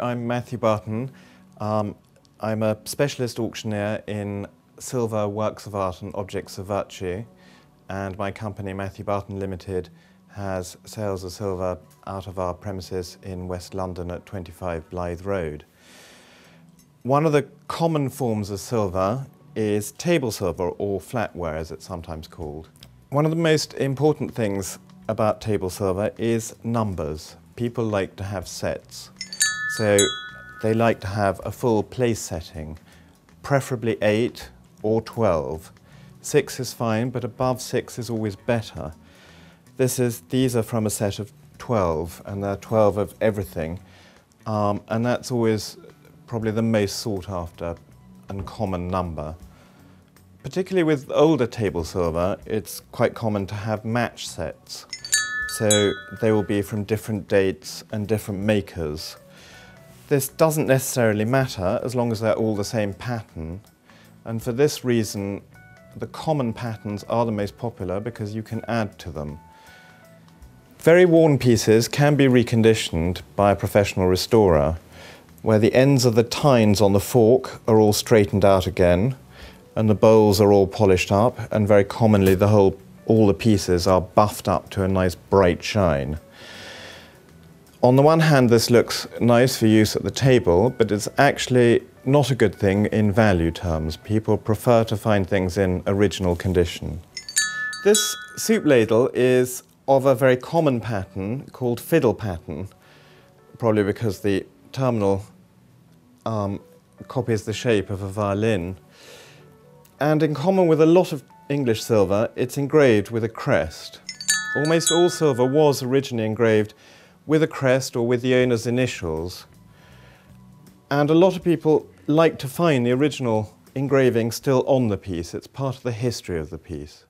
I'm Matthew Barton. I'm a specialist auctioneer in silver, works of art and objects of virtue, and my company Matthew Barton Limited has sales of silver out of our premises in West London at 25 Blythe Road. One of the common forms of silver is table silver, or flatware as it's sometimes called. One of the most important things about table silver is numbers. People like to have sets, so they like to have a full place setting, preferably 8 or 12. 6 is fine, but above 6 is always better. These are from a set of 12, and there are 12 of everything, and that's always probably the most sought after and common number. Particularly with older table silver, it's quite common to have match sets, so they will be from different dates and different makers. This doesn't necessarily matter as long as they're all the same pattern, and for this reason the common patterns are the most popular because you can add to them. Very worn pieces can be reconditioned by a professional restorer, where the ends of the tines on the fork are all straightened out again, and the bowls are all polished up, and very commonly all the pieces are buffed up to a nice bright shine. On the one hand, this looks nice for use at the table, but it's actually not a good thing in value terms. People prefer to find things in original condition. This soup ladle is of a very common pattern called fiddle pattern, probably because the terminal copies the shape of a violin. And in common with a lot of English silver, it's engraved with a crest. Almost all silver was originally engraved with a crest or with the owner's initials. And a lot of people like to find the original engraving still on the piece. It's part of the history of the piece.